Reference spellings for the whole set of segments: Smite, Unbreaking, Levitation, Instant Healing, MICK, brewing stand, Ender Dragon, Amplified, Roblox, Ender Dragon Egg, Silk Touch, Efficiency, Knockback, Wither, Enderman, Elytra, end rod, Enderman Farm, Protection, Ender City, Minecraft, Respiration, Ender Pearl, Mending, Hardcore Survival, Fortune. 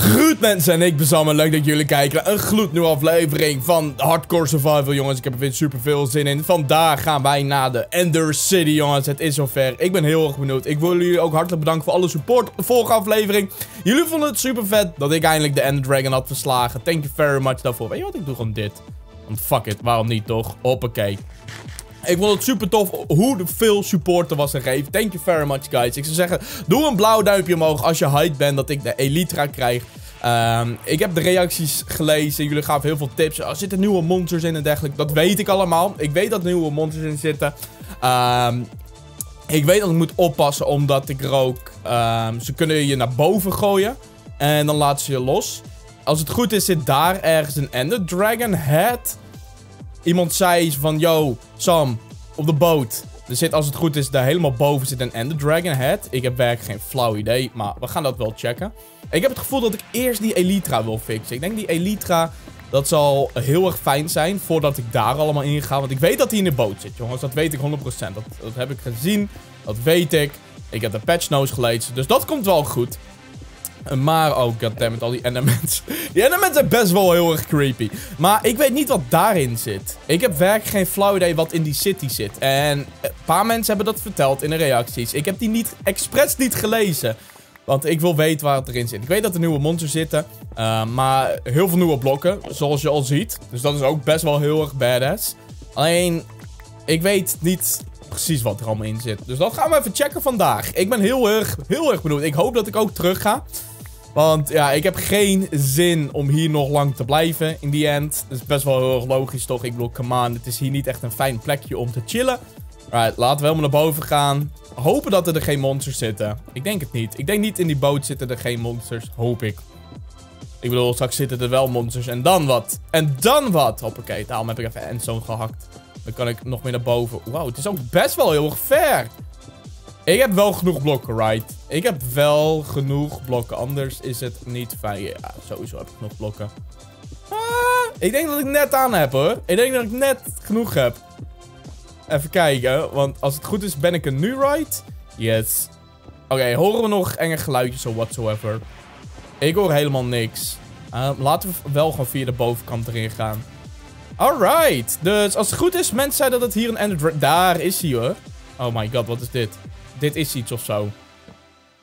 Goed mensen, en ik ben Sam en leuk dat jullie kijken. Een gloednieuwe aflevering van Hardcore Survival, jongens. Ik heb er weer super veel zin in. Vandaag gaan wij naar de Ender City, jongens. Het is zover. Ik ben heel erg benieuwd. Ik wil jullie ook hartelijk bedanken voor alle support op de vorige aflevering. Jullie vonden het super vet dat ik eindelijk de Ender Dragon had verslagen. Thank you very much daarvoor. Weet je wat? Ik doe gewoon dit. Want fuck it, waarom niet toch? Hoppakee. Ik vond het super tof hoeveel support er was gegeven. Thank you very much, guys. Ik zou zeggen, doe een blauw duimpje omhoog als je hyped bent dat ik de Elytra krijg. Ik heb de reacties gelezen. Jullie gaven heel veel tips. Er zitten nieuwe monsters in en dergelijke. Dat weet ik allemaal. Ik weet dat er nieuwe monsters in zitten. Ik weet dat ik moet oppassen omdat ik er ook... ze kunnen je naar boven gooien. En dan laten ze je los. Als het goed is, zit daar ergens een Ender Dragon head. Iemand zei van, yo, Sam, op de boot. Er zit, als het goed is, daar helemaal boven zit een Ender Dragon head. Ik heb werkelijk geen flauw idee, maar we gaan dat wel checken. Ik heb het gevoel dat ik eerst die Elytra wil fixen. Ik denk die Elytra, dat zal heel erg fijn zijn voordat ik daar allemaal in ga. Want ik weet dat hij in de boot zit, jongens. Dat weet ik 100%. Dat heb ik gezien. Dat weet ik. Ik heb de patch notes gelezen. Dus dat komt wel goed. Maar, oh goddammit, al die Endermans. Die Endermans zijn best wel heel erg creepy. Maar ik weet niet wat daarin zit. Ik heb werkelijk geen flauw idee wat in die city zit. En een paar mensen hebben dat verteld in de reacties. Ik heb die niet, expres niet gelezen. Want ik wil weten waar het erin zit. Ik weet dat er nieuwe monsters zitten. Maar heel veel nieuwe blokken, zoals je al ziet. Dus dat is ook best wel heel erg badass. Alleen, ik weet niet... precies wat er allemaal in zit. Dus dat gaan we even checken vandaag. Ik ben heel erg benieuwd. Ik hoop dat ik ook terug ga. Want ja, ik heb geen zin om hier nog lang te blijven in die end. Dat is best wel heel erg logisch, toch? Ik bedoel, come on. Het is hier niet echt een fijn plekje om te chillen. Alright, laten we helemaal naar boven gaan. Hopen dat er geen monsters zitten. Ik denk het niet. Ik denk niet in die boot zitten er geen monsters. Hoop ik. Ik bedoel, straks zitten er wel monsters. En dan wat? En dan wat? Hoppakee, daarom heb ik even endzone gehakt. Dan kan ik nog meer naar boven. Wauw, het is ook best wel heel erg ver. Ik heb wel genoeg blokken, right? Ik heb wel genoeg blokken. Anders is het niet fijn. Ja, sowieso heb ik genoeg blokken. Ah, ik denk dat ik net aan heb, hoor. Ik denk dat ik net genoeg heb. Even kijken. Want als het goed is, ben ik er nu, right? Yes. Oké, horen we nog enge geluidjes of whatsoever? Ik hoor helemaal niks. Laten we wel gewoon via de bovenkant erin gaan. Alright, dus als het goed is, mensen zeiden dat het hier een Ender... Daar is hij, hoor. Oh my god, wat is dit? Dit is iets of zo.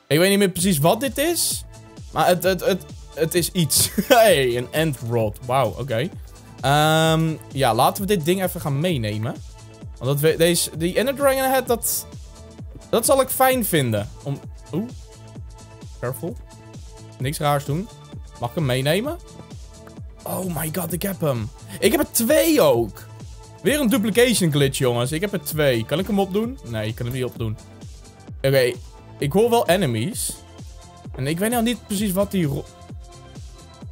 Ik weet niet meer precies wat dit is. Maar het is iets. Hey, een end rod. Wauw, oké. Ja, laten we dit ding even gaan meenemen. Want dat we, die Ender Dragon Head, dat zal ik fijn vinden. Oeh. Careful. Niks raars doen. Mag ik hem meenemen? Oh my god, ik heb hem. Ik heb er twee ook. Weer een duplication glitch, jongens. Ik heb er twee. Kan ik hem opdoen? Nee, ik kan hem niet opdoen. Oké, ik hoor wel enemies. En ik weet nou niet precies wat die...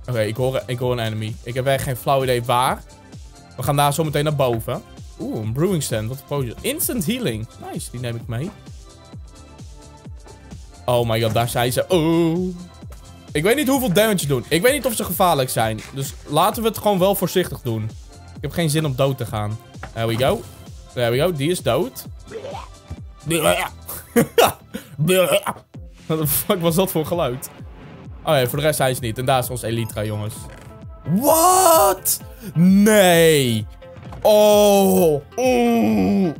Oké, ik hoor een enemy. Ik heb echt geen flauw idee waar. We gaan daar zo meteen naar boven. Oeh, een brewing stand. Wat een pose. Instant healing. Nice, die neem ik mee. Oh my god, daar zijn ze. Oeh. Ik weet niet hoeveel damage doen. Ik weet niet of ze gevaarlijk zijn. Dus laten we het gewoon wel voorzichtig doen. Ik heb geen zin om dood te gaan. There we go. There we go. Die is dood. Wat de fuck was dat voor geluid? Oh nee, voor de rest zijn ze niet. En daar is ons Elytra, jongens. Wat? Nee. Oh. Oeh.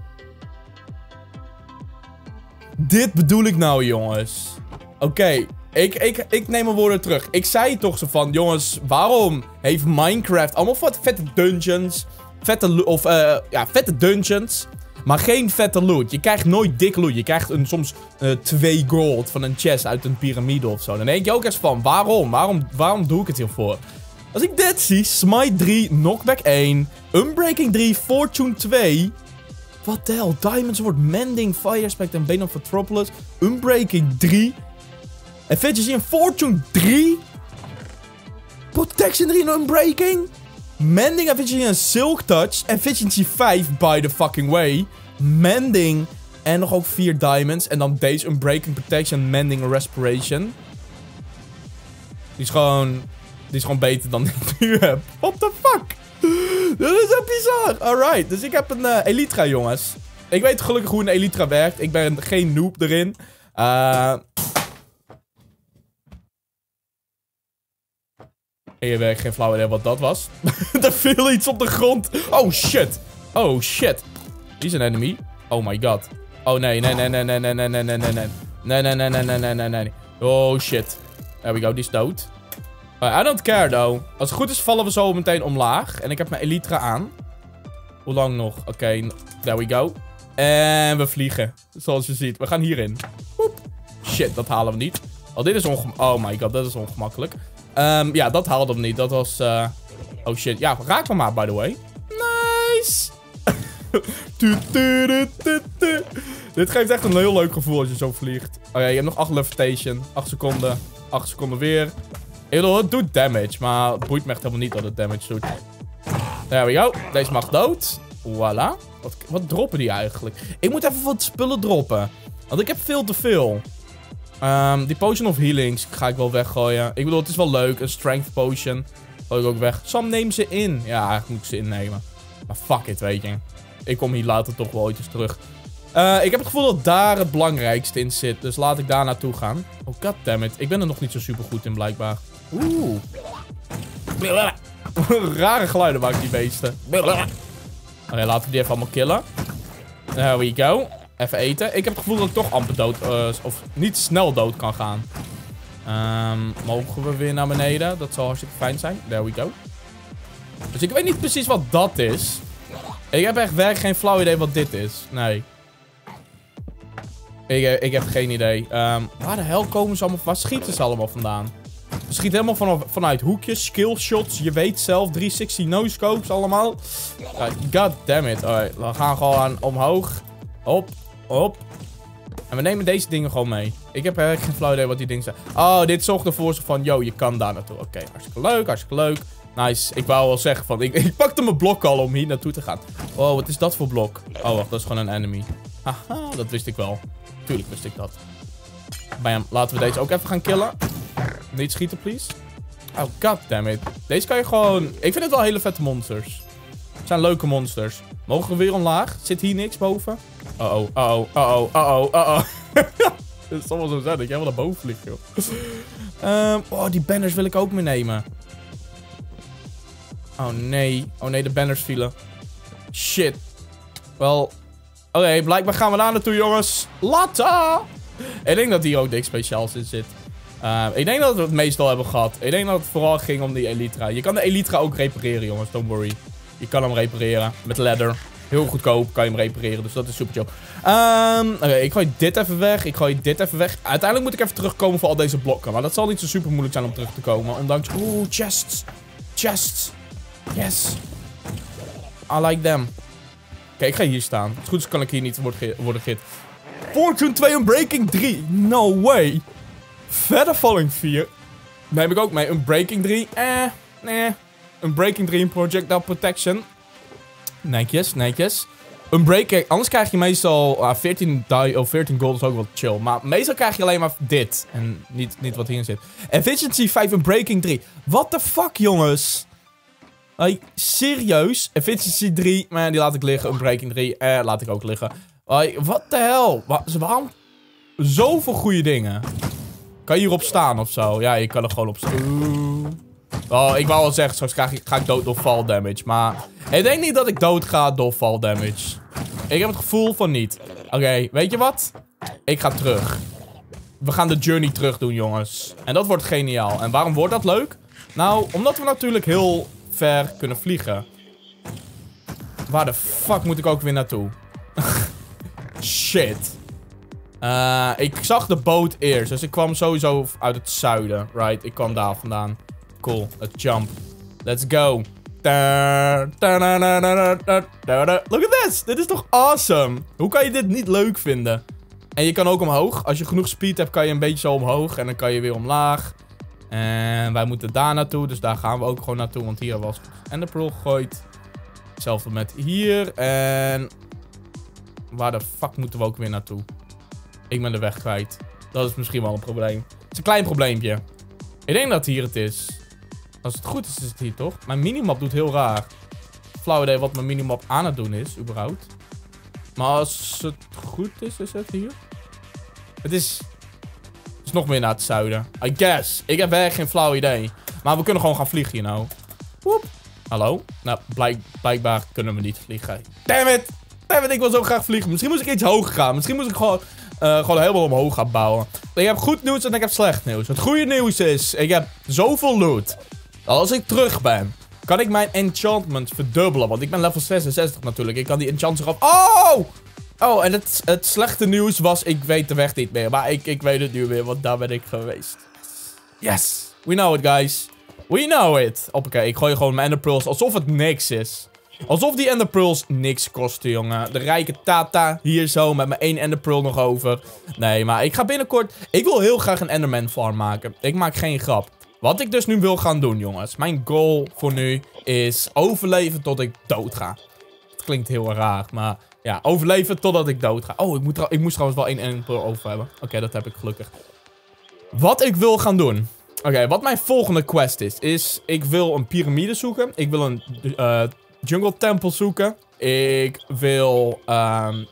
Dit bedoel ik nou, jongens. Oké. Ik neem mijn woorden terug. Ik zei toch zo van, jongens, waarom heeft Minecraft allemaal wat vette dungeons, vette dungeons, maar geen vette loot. Je krijgt nooit dik loot. Je krijgt soms 2 gold van een chest uit een piramide of zo. Dan denk je ook eens van, waarom doe ik het hiervoor? Als ik dit zie, Smite 3, Knockback 1, Unbreaking 3, Fortune 2... Wat de hel? Diamonds wordt Mending, Fire Aspect en Bane of Anthropos, Unbreaking 3... Efficiency en Fortune 3. Protection 3 en Unbreaking. Mending, Efficiency en Silk Touch. Efficiency 5, by the fucking way. Mending. En nog ook 4 diamonds. En dan deze Unbreaking, Protection, Mending en Respiration. Die is gewoon beter dan ik nu heb. What the fuck? Dat is zo bizar. Alright, dus ik heb een Elytra, jongens. Ik weet gelukkig hoe een Elytra werkt. Ik ben geen noob erin. Ik heb geen flauw idee wat dat was. Er viel iets op de grond. Oh shit. Oh shit. Die is een enemy. Oh my god. Oh nee, nee, nee, nee, nee, nee, nee, nee, nee, nee. Nee, nee, nee, nee, nee, nee, nee, nee. Oh shit. There we go, die is dood. I don't care though. Als het goed is vallen we zo meteen omlaag. En ik heb mijn Elytra aan. Hoe lang nog? Oké, there we go. En we vliegen. Zoals je ziet. We gaan hierin. Woep. Shit, dat halen we niet. Oh, dit is ongemakkelijk. Oh my god, dat is ongemakkelijk. Ja, dat haalde hem niet. Dat was... Oh shit. Ja, raak me maar, by the way. Nice! Dit geeft echt een heel leuk gevoel als je zo vliegt. Oh ja, je hebt nog 8 levitation. 8 seconden. 8 seconden weer. Het doet damage, maar het boeit me echt helemaal niet dat het damage doet. There we go. Deze mag dood. Voilà. Wat droppen die eigenlijk? Ik moet even wat spullen droppen. Want ik heb veel te veel. Die Potion of Healings ga ik wel weggooien. Ik bedoel, het is wel leuk. Een Strength Potion. Gooi ik ook weg. Sam, neem ze in. Ja, eigenlijk moet ik ze innemen. Maar fuck it, weet je. Ik kom hier later toch wel ooit eens terug. Ik heb het gevoel dat daar het belangrijkste in zit. Dus laat ik daar naartoe gaan. Oh, goddammit. Ik ben er nog niet zo super goed in, blijkbaar. Oeh. Rare geluiden maken die beesten. Oké, laten we die even allemaal killen. There we go. Even eten. Ik heb het gevoel dat ik toch amper dood... of niet snel dood kan gaan. Mogen we weer naar beneden? Dat zou hartstikke fijn zijn. There we go. Dus ik weet niet precies wat dat is. Ik heb echt werkelijk geen flauw idee wat dit is. Nee. Ik heb geen idee. Waar de hel komen ze allemaal... Waar schieten ze allemaal vandaan? Ze schieten helemaal vanuit hoekjes, skillshots. Je weet zelf. 360 no-scopes allemaal. God damn it. Alright, we gaan gewoon omhoog. Hop, hop. En we nemen deze dingen gewoon mee. Ik heb eigenlijk geen flauw idee wat die dingen zijn. Oh, dit zorgt ervoor van, yo, je kan daar naartoe. Oké, hartstikke leuk, hartstikke leuk. Nice, ik wou wel zeggen van, ik pakte mijn blok al om hier naartoe te gaan. Oh, wat is dat voor blok? Oh, wacht, dat is gewoon een enemy. Haha, dat wist ik wel. Tuurlijk wist ik dat. Bam, laten we deze ook even gaan killen. Niet schieten, please. Oh, goddammit. Deze kan je gewoon... Ik vind het wel hele vette monsters. Het zijn leuke monsters. Mogen we weer omlaag? Zit hier niks boven? Uh-oh, uh-oh, uh-oh, uh-oh, uh-oh. Het is allemaal zo zijn dat jij wel naar boven vliegt, joh. Oh, die banners wil ik ook meenemen. Oh nee, de banners vielen. Shit. Wel. Oké, blijkbaar gaan we daar naartoe, jongens. Later! Ik denk dat hier ook niks speciaals in zit. Ik denk dat we het meestal hebben gehad. Ik denk dat het vooral ging om die Elytra. Je kan de Elytra ook repareren, jongens. Don't worry. Je kan hem repareren met leather. Heel goedkoop kan je hem repareren, dus dat is super chill. Oké, ik gooi dit even weg. Ik gooi dit even weg. Uiteindelijk moet ik even terugkomen voor al deze blokken. Maar dat zal niet zo super moeilijk zijn om terug te komen. Ondanks... Oeh, chests. Chests. Yes. I like them. Oké, ik ga hier staan. Als goed is kan ik hier niet worden gehit. Fortune 2 Unbreaking 3. No way. Verder Falling 4. Neem ik ook mee. Unbreaking 3. Nee. Unbreaking 3 in projectile protection. Netjes, netjes. Unbreaking. Anders krijg je meestal 14 gold is ook wel chill. Maar meestal krijg je alleen maar dit. En niet wat hierin zit. Efficiency 5 Unbreaking 3. What the fuck, jongens? Like, serieus? Efficiency 3. Man, die laat ik liggen. Unbreaking 3. Laat ik ook liggen. Like, what the hell? Waarom? Zoveel goede dingen. Kan je hierop staan of zo? Ja, je kan er gewoon op staan. Oh, ik wou al zeggen, straks ga ik dood door fall damage. Maar ik denk niet dat ik dood ga door fall damage. Ik heb het gevoel van niet. Oké, weet je wat? Ik ga terug. We gaan de journey terug doen, jongens. En dat wordt geniaal. En waarom wordt dat leuk? Nou, omdat we natuurlijk heel ver kunnen vliegen. Waar de fuck moet ik ook weer naartoe? Shit. Ik zag de boot eerst. Dus ik kwam sowieso uit het zuiden. Right, ik kwam daar vandaan. Cool, let's jump. Let's go. Look at this. Dit is toch awesome? Hoe kan je dit niet leuk vinden? En je kan ook omhoog. Als je genoeg speed hebt, kan je een beetje zo omhoog. En dan kan je weer omlaag. En wij moeten daar naartoe. Dus daar gaan we ook gewoon naartoe. Want hier was Ender Pearl gegooid. Hetzelfde met hier. En... Waar de fuck moeten we ook weer naartoe? Ik ben de weg kwijt. Dat is misschien wel een probleem. Het is een klein probleempje. Ik denk dat hier het is. Als het goed is, is het hier toch? Mijn minimap doet heel raar. Flauw idee wat mijn minimap aan het doen is, überhaupt. Maar als het goed is, is het hier. Het is Dus nog meer naar het zuiden. I guess. Ik heb echt geen flauw idee. Maar we kunnen gewoon gaan vliegen hier nou. Woep. Hallo? Nou, blijkbaar kunnen we niet vliegen. Damn it! Damn it, ik wil zo graag vliegen. Misschien moest ik iets hoger gaan. Misschien moest ik gewoon helemaal omhoog gaan bouwen. Ik heb goed nieuws en ik heb slecht nieuws. Het goede nieuws is, ik heb zoveel loot. Als ik terug ben, kan ik mijn enchantment verdubbelen. Want ik ben level 66 natuurlijk. Ik kan die enchantment eraf... Oh! Oh, en het slechte nieuws was, ik weet de weg niet meer. Maar ik weet het nu weer, want daar ben ik geweest. Yes! We know it, guys. We know it. Hoppakee, ik gooi gewoon mijn Ender Pearls alsof het niks is. Alsof die Ender Pearls niks kosten, jongen. De rijke tata hier zo met mijn 1 Ender Pearl nog over. Nee, maar ik ga binnenkort... Ik wil heel graag een Enderman Farm maken. Ik maak geen grap. Wat ik dus nu wil gaan doen, jongens. Mijn goal voor nu is overleven tot ik dood ga. Het klinkt heel raar, maar... Ja, overleven totdat ik dood ga. Oh, ik moest trouwens wel 1 Ender Pearl over hebben. Oké, dat heb ik gelukkig. Wat ik wil gaan doen... Oké, wat mijn volgende quest is ik wil een piramide zoeken. Ik wil een jungle tempel zoeken. Ik wil een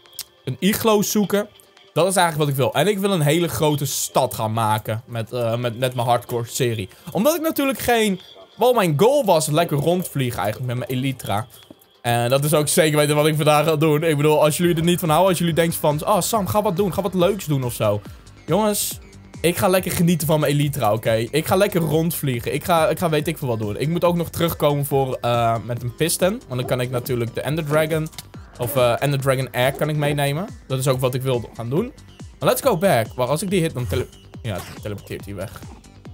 iglo zoeken. Dat is eigenlijk wat ik wil. En ik wil een hele grote stad gaan maken met mijn hardcore serie. Omdat ik natuurlijk geen... Wel, mijn goal was lekker rondvliegen eigenlijk met mijn Elytra. En dat is ook zeker weten wat ik vandaag ga doen. Ik bedoel, als jullie er niet van houden, als jullie denken van... Oh, Sam, ga wat doen. Ga wat leuks doen of zo. Jongens... Ik ga lekker genieten van mijn Elytra, oké? Ik ga lekker rondvliegen. Ik ga weet ik veel wat doen. Ik moet ook nog terugkomen voor, met een piston. Want dan kan ik natuurlijk de Ender Dragon... Of Ender Dragon Egg kan ik meenemen. Dat is ook wat ik wil gaan doen. Maar let's go back. Maar als ik die hit, dan teleporteert hij weg.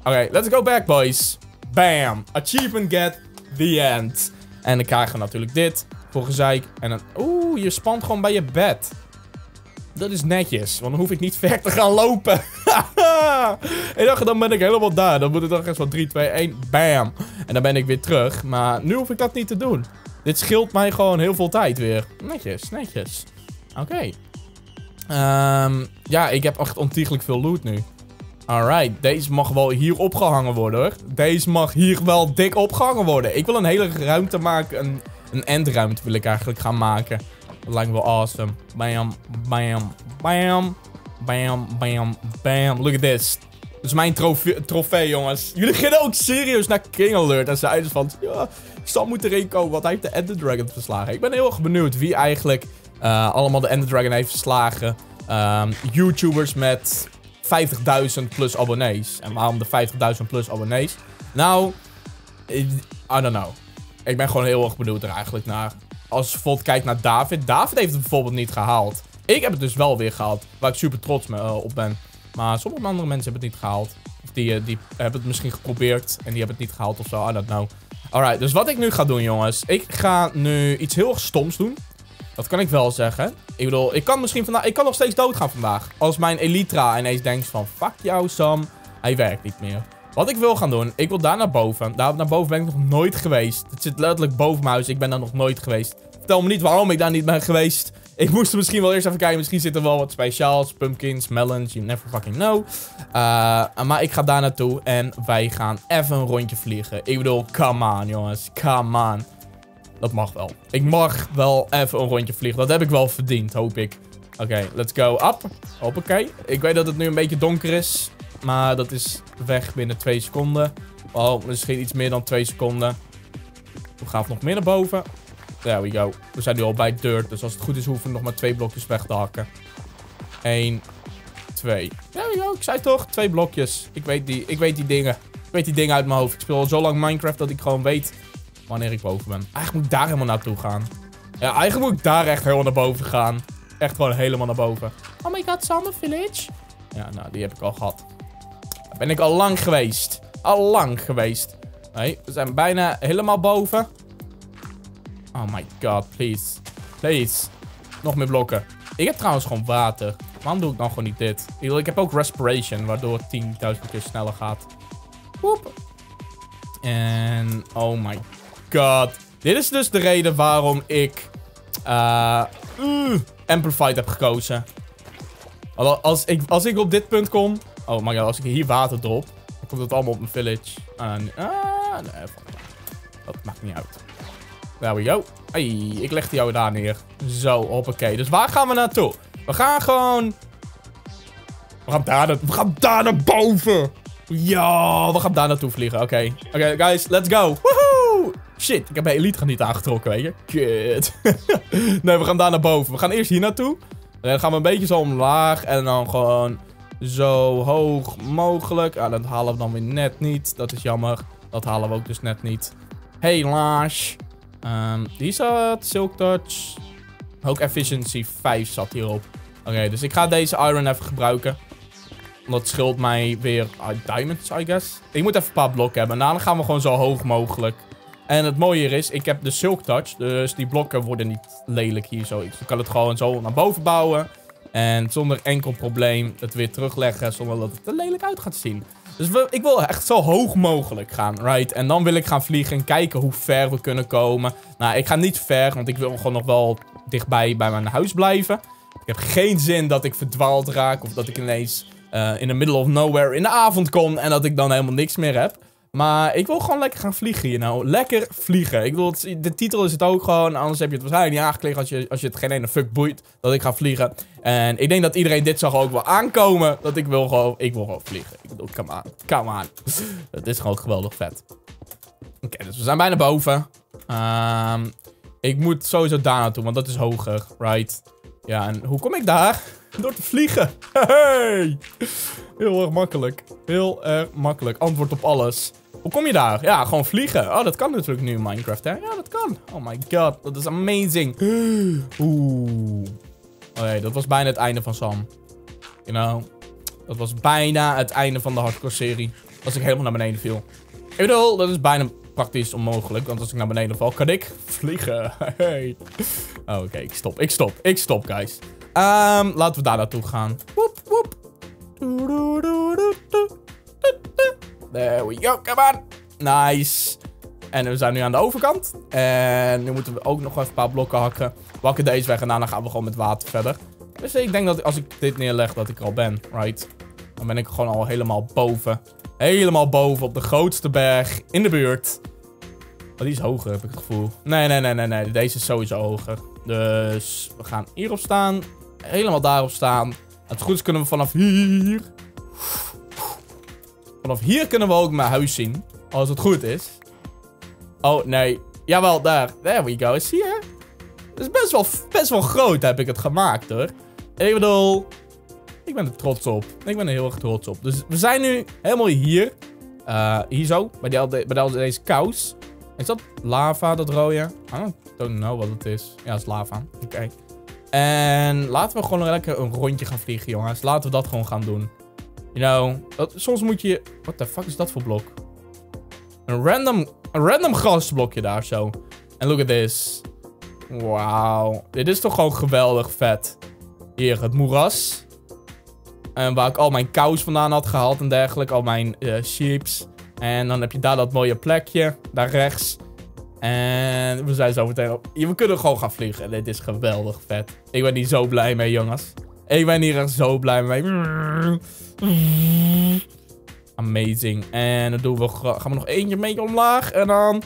Oké, let's go back, boys. Bam. Achievement get the end. En dan krijgen we natuurlijk dit. Voor gezeik. En dan... Oeh, je spant gewoon bij je bed. Dat is netjes, want dan hoef ik niet ver te gaan lopen. Ik dacht, dan ben ik helemaal daar. Dan moet het toch echt van 3, 2, 1, bam. En dan ben ik weer terug. Maar nu hoef ik dat niet te doen. Dit scheelt mij gewoon heel veel tijd weer. Netjes, netjes. Oké. Ja, ik heb echt ontiegelijk veel loot nu. Alright, deze mag wel hier opgehangen worden, hoor. Deze mag hier wel dik opgehangen worden. Ik wil een hele ruimte maken. Een endruimte wil ik eigenlijk gaan maken. Dat lijkt me wel awesome. Bam, bam, bam. Bam, bam, bam. Look at this. Dat is mijn trofee, jongens. Jullie gingen ook serieus naar King Alert. En zeiden van, ja, Sam moet erin komen, want hij heeft de Ender Dragon verslagen. Ik ben heel erg benieuwd wie eigenlijk allemaal de Ender Dragon heeft verslagen. YouTubers met 50.000 plus abonnees. En waarom de 50.000 plus abonnees? Nou, I don't know. Ik ben gewoon heel erg benieuwd er eigenlijk naar. Als je bijvoorbeeld kijkt naar David. David heeft het bijvoorbeeld niet gehaald. Ik heb het dus wel weer gehaald. Waar ik super trots op ben. Maar sommige andere mensen hebben het niet gehaald. Of die hebben het misschien geprobeerd. En die hebben het niet gehaald of zo. I don't know. Alright, dus wat ik nu ga doen, jongens. Ik ga nu iets heel erg stoms doen. Dat kan ik wel zeggen. Ik bedoel, ik kan misschien vandaag... Ik kan nog steeds doodgaan vandaag. Als mijn Elytra ineens denkt van... Fuck jou, Sam. Hij werkt niet meer. Wat ik wil gaan doen, ik wil daar naar boven. Daar naar boven ben ik nog nooit geweest. Het zit letterlijk boven mijn huis. Ik ben daar nog nooit geweest. Vertel me niet waarom ik daar niet ben geweest. Ik moest er misschien wel eerst even kijken. Misschien zit er wel wat speciaals. Pumpkins, melons, you never fucking know. Maar ik ga daar naartoe. En wij gaan even een rondje vliegen. Ik bedoel, come on, jongens. Come on. Dat mag wel. Ik mag wel even een rondje vliegen. Dat heb ik wel verdiend, hoop ik. Oké, let's go up. Hoppakee. Ik weet dat het nu een beetje donker is. Maar dat is weg binnen 2 seconden. Oh, misschien iets meer dan 2 seconden. We gaan nog meer naar boven. There we go. We zijn nu al bij dirt. Dus als het goed is, hoeven we nog maar 2 blokjes weg te hakken. 1, 2. There we go. Ik zei toch? 2 blokjes. Ik weet die dingen. Ik weet die dingen uit mijn hoofd. Ik speel al zo lang Minecraft dat ik gewoon weet wanneer ik boven ben. Eigenlijk moet ik daar helemaal naartoe gaan. Ja, eigenlijk moet ik daar echt helemaal naar boven gaan. Echt gewoon helemaal naar boven. Oh my god, Summer Village. Ja, nou, die heb ik al gehad. Ben ik al lang geweest. Al lang geweest. Nee, we zijn bijna helemaal boven. Oh my god, please. Please. Nog meer blokken. Ik heb trouwens gewoon water. Waarom doe ik nou gewoon niet dit? Ik heb ook Respiration, waardoor het 10.000 keer sneller gaat. Woep. En... Oh my god. Dit is dus de reden waarom ik... Amplified heb gekozen. Als ik op dit punt kom... Oh my god, als ik hier water drop, dan komt het allemaal op mijn village. Nee, dat maakt niet uit. There we go. Hey, ik leg jou daar neer. Zo, hoppakee. Dus waar gaan we naartoe? We gaan gewoon... We gaan daar naar boven. Ja, we gaan daar naartoe vliegen. Oké, guys, let's go. Woehoe! Shit, ik heb mijn Elytra niet aangetrokken, weet je. Kut. Nee, we gaan daar naar boven. We gaan eerst hier naartoe. En dan gaan we een beetje zo omlaag. En dan gewoon zo hoog mogelijk. Ah, dat halen we dan weer net niet. Dat is jammer. Dat halen we ook dus net niet. Helaas. Hier zat Silk Touch. Ook Efficiency 5 zat hierop. Oké, dus ik ga deze iron even gebruiken. Dat scheelt mij weer diamonds, I guess. Ik moet even een paar blokken hebben. En daarna gaan we gewoon zo hoog mogelijk. En het mooie hier is, ik heb de Silk Touch. Dus die blokken worden niet lelijk hier zo. Dus ik kan het gewoon zo naar boven bouwen. En zonder enkel probleem het weer terugleggen. Zonder dat het er lelijk uit gaat zien. Dus ik wil echt zo hoog mogelijk gaan, right? En dan wil ik gaan vliegen en kijken hoe ver we kunnen komen. Nou, ik ga niet ver, want ik wil gewoon nog wel dichtbij bij mijn huis blijven. Ik heb geen zin dat ik verdwaald raak. Of dat ik ineens in the middle of nowhere in de avond kom. En dat ik dan helemaal niks meer heb. Maar ik wil gewoon lekker gaan vliegen hier nou. Lekker vliegen. Ik bedoel, de titel is het ook gewoon. Anders heb je het waarschijnlijk niet aangeklikt als je het geen ene fuck boeit. Dat ik ga vliegen. En ik denk dat iedereen dit zag ook wel aankomen. Dat ik wil gewoon vliegen. Ik bedoel, come on. Come on. Het is gewoon geweldig vet. Oké, dus we zijn bijna boven. Ik moet sowieso daar naartoe, want dat is hoger. Right? Ja, en hoe kom ik daar? Door te vliegen. Hey! Heel erg makkelijk. Heel erg makkelijk. Antwoord op alles. Hoe kom je daar? Ja, gewoon vliegen. Oh, dat kan natuurlijk nu in Minecraft, hè? Ja, dat kan. Oh my god, dat is amazing. Oeh. Oké, dat was bijna het einde van Sam. You know. Dat was bijna het einde van de hardcore-serie. Als ik helemaal naar beneden viel. Ik bedoel, dat is bijna praktisch onmogelijk. Want als ik naar beneden val, kan ik vliegen. Hey. Oké, ik stop, guys. Laten we daar naartoe gaan. Woep, woep. There we go, come on. Nice. En we zijn nu aan de overkant. En nu moeten we ook nog even een paar blokken hakken. We hakken deze weg en daarna gaan we gewoon met water verder. Dus ik denk dat als ik dit neerleg, dat ik er al ben, right? Dan ben ik gewoon al helemaal boven. Helemaal boven op de grootste berg in de buurt. Oh, die is hoger, heb ik het gevoel. Nee. Deze is sowieso hoger. Dus we gaan hierop staan. Helemaal daarop staan. En het goed is kunnen we vanaf hier... Vanaf hier kunnen we ook mijn huis zien. Als het goed is. Oh, nee. Jawel, daar. There we go. Zie je? Het is best wel groot heb ik het gemaakt, hoor. Ik bedoel... Ik ben er trots op. Ik ben er heel erg trots op. Dus we zijn nu helemaal hier. Hier zo. Bij deze kous. Is dat lava, dat rode? I don't know wat het is. Ja, het is lava. Oké. En laten we gewoon lekker een rondje gaan vliegen, jongens. Laten we dat gewoon gaan doen. You know, soms moet je... What the fuck is dat voor blok? Een random grasblokje daar zo. En look at this. Wauw. Dit is toch gewoon geweldig vet. Hier, het moeras. En waar ik al mijn kous vandaan had gehaald en dergelijke. Al mijn sheeps. En dan heb je daar dat mooie plekje. Daar rechts. En we zijn zo meteen op. We kunnen gewoon gaan vliegen. Dit is geweldig vet. Ik ben hier zo blij mee, jongens. Ik ben hier echt zo blij mee. Amazing. En dan doen we, gaan we nog eentje mee omlaag. En dan...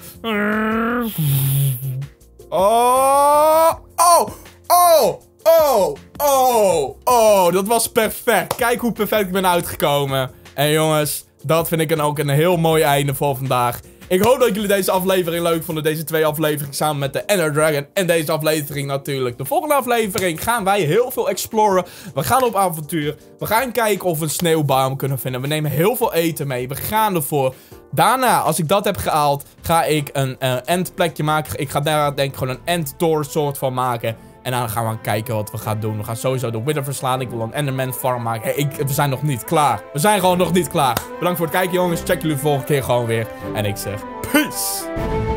Oh! Oh! Oh! Oh! Oh! Oh! Dat was perfect. Kijk hoe perfect ik ben uitgekomen. En jongens... Dat vind ik dan ook een heel mooi einde voor vandaag. Ik hoop dat jullie deze aflevering leuk vonden. Deze twee afleveringen samen met de Ender Dragon. En deze aflevering natuurlijk. De volgende aflevering gaan wij heel veel exploren. We gaan op avontuur. We gaan kijken of we een sneeuwbiome kunnen vinden. We nemen heel veel eten mee. We gaan ervoor. Daarna, als ik dat heb gehaald, ga ik een endplekje maken. Ik ga daar denk ik gewoon een enddoor soort van maken. En dan gaan we kijken wat we gaan doen. We gaan sowieso de Wither verslaan. Ik wil een Enderman Farm maken. Hey, we zijn nog niet klaar. We zijn gewoon nog niet klaar. Bedankt voor het kijken, jongens. Check jullie de volgende keer gewoon weer. En ik zeg peace.